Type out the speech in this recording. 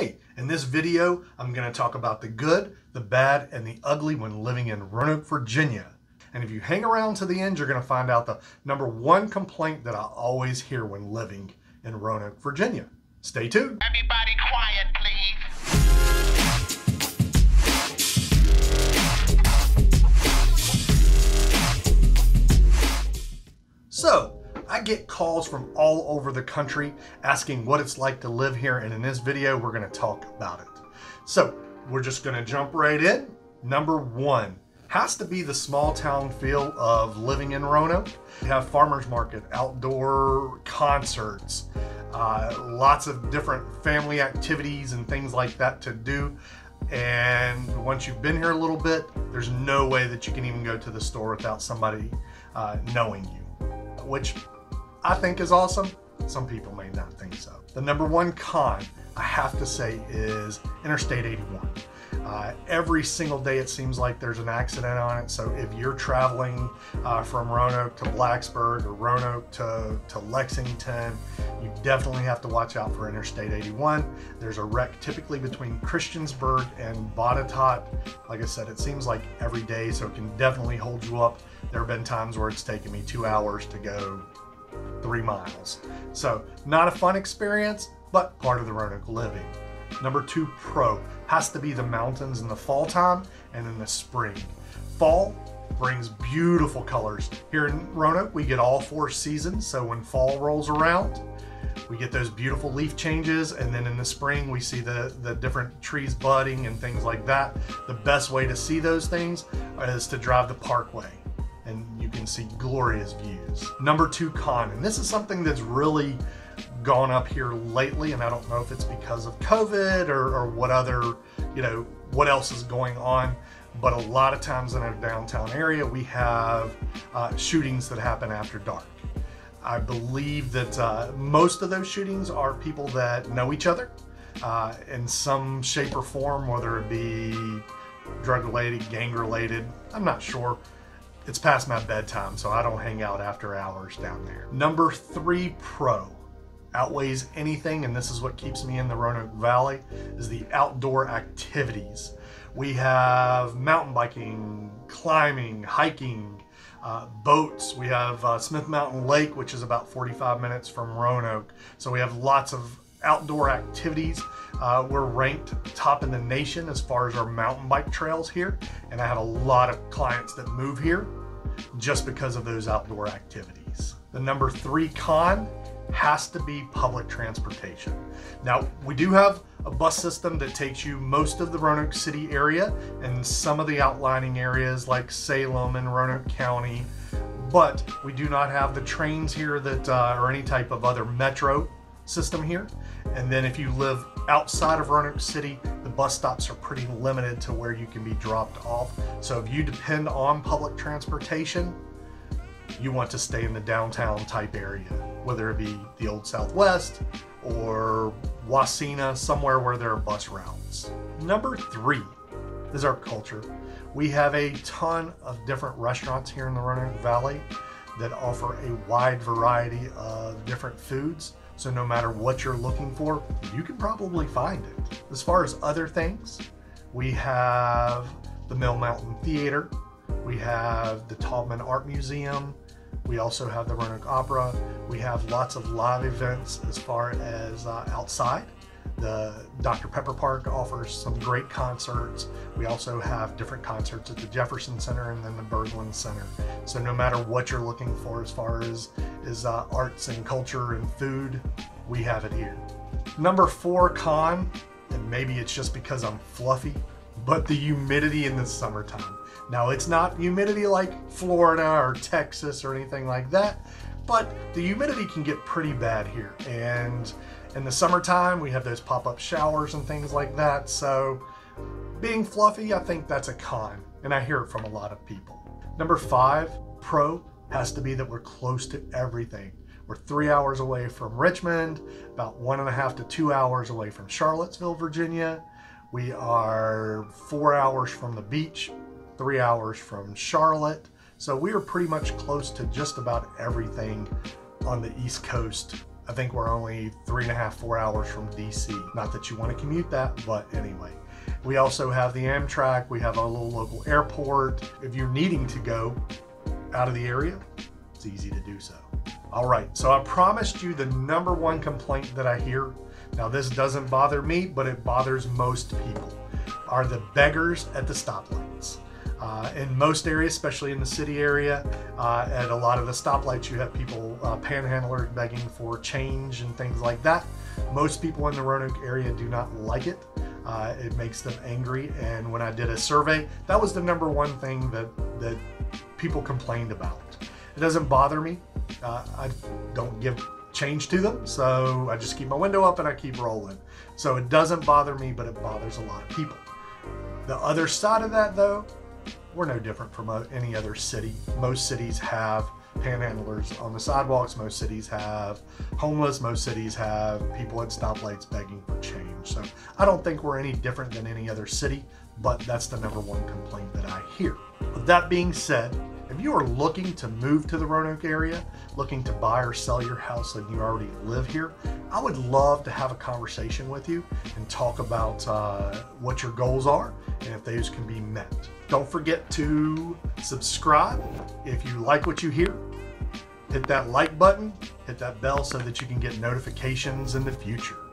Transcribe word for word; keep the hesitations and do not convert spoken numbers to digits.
Hey, in this video, I'm going to talk about the good, the bad, and the ugly when living in Roanoke, Virginia. And if you hang around to the end, you're going to find out the number one complaint that I always hear when living in Roanoke, Virginia. Stay tuned. Everybody quiet, please. So, I get calls from all over the country asking what it's like to live here, and in this video we're going to talk about it. So we're just going to jump right in. Number one has to be the small town feel of living in Roanoke. We have farmers market, outdoor concerts, uh, lots of different family activities and things like that to do. And once you've been here a little bit, there's no way that you can even go to the store without somebody uh, knowing you, which I think is awesome. Some people may not think so. The number one con, I have to say, is Interstate eighty-one. Uh, every single day it seems like there's an accident on it. So if you're traveling uh, from Roanoke to Blacksburg or Roanoke to, to Lexington, you definitely have to watch out for Interstate eighty-one. There's a wreck typically between Christiansburg and Botetourt. Like I said, it seems like every day, so it can definitely hold you up. There have been times where it's taken me two hours to go three miles. So not a fun experience, but part of the Roanoke living. Number two pro has to be the mountains in the fall time and in the spring. Fall brings beautiful colors. Here in Roanoke, we get all four seasons. So when fall rolls around, we get those beautiful leaf changes. And then in the spring, we see the, the different trees budding and things like that. The best way to see those things is to drive the parkway, and you can see glorious views. Number two con, and this is something that's really gone up here lately, and I don't know if it's because of COVID or, or what other, you know, what else is going on, but a lot of times in our downtown area, we have uh, shootings that happen after dark. I believe that uh, most of those shootings are people that know each other uh, in some shape or form, whether it be drug-related, gang-related, I'm not sure. It's past my bedtime, so I don't hang out after hours down there. Number three pro outweighs anything, and this is what keeps me in the Roanoke Valley, is the outdoor activities. We have mountain biking, climbing, hiking, uh, boats. We have uh, Smith Mountain Lake, which is about forty-five minutes from Roanoke. So we have lots of outdoor activities. Uh, we're ranked top in the nation as far as our mountain bike trails here. And I have a lot of clients that move here just because of those outdoor activities. The number three con has to be public transportation. Now, we do have a bus system that takes you most of the Roanoke City area and some of the outlining areas like Salem and Roanoke County, but we do not have the trains here that uh, or any type of other metro system here. And then if you live outside of Roanoke City, the bus stops are pretty limited to where you can be dropped off. So if you depend on public transportation, you want to stay in the downtown type area, whether it be the Old Southwest or Wasena, somewhere where there are bus routes. Number three is our culture. We have a ton of different restaurants here in the Roanoke Valley that offer a wide variety of different foods. So no matter what you're looking for, you can probably find it. As far as other things, we have the Mill Mountain Theater. We have the Taubman Art Museum. We also have the Roanoke Opera. We have lots of live events as far as uh, outside. The Doctor Pepper Park offers some great concerts. We also have different concerts at the Jefferson Center and then the Berglund Center. So no matter what you're looking for as far as is uh, arts and culture and food, we have it here. Number four con, and maybe it's just because I'm fluffy, but the humidity in the summertime. Now, it's not humidity like Florida or Texas or anything like that, but the humidity can get pretty bad here. And in the summertime, we have those pop-up showers and things like that. So being fluffy, I think that's a con, and I hear it from a lot of people. Number five, pro, has to be that we're close to everything. We're three hours away from Richmond, about one and a half to two hours away from Charlottesville, Virginia. We are four hours from the beach, three hours from Charlotte. So we are pretty much close to just about everything on the East Coast I think we're only three and a half, four hours from D C. Not that you want to commute that, but anyway. We also have the Amtrak. We have our little local airport. If you're needing to go out of the area, it's easy to do so. All right, so I promised you the number one complaint that I hear. Now this doesn't bother me, but it bothers most people, are the beggars at the stoplights. Uh, in most areas, especially in the city area, uh, at a lot of the stoplights, you have people, uh, panhandlers begging for change and things like that. Most people in the Roanoke area do not like it. Uh, it makes them angry. And when I did a survey, that was the number one thing that, that people complained about. It doesn't bother me. Uh, I don't give change to them, so I just keep my window up and I keep rolling. So it doesn't bother me, but it bothers a lot of people. The other side of that, though, we're no different from any other city. Most cities have panhandlers on the sidewalks. Most cities have homeless. Most cities have people at stoplights begging for change. So I don't think we're any different than any other city, but that's the number one complaint that I hear. With that being said, if you are looking to move to the Roanoke area, looking to buy or sell your house and you already live here, I would love to have a conversation with you and talk about uh, what your goals are and if those can be met. Don't forget to subscribe. If you like what you hear, hit that like button, hit that bell so that you can get notifications in the future.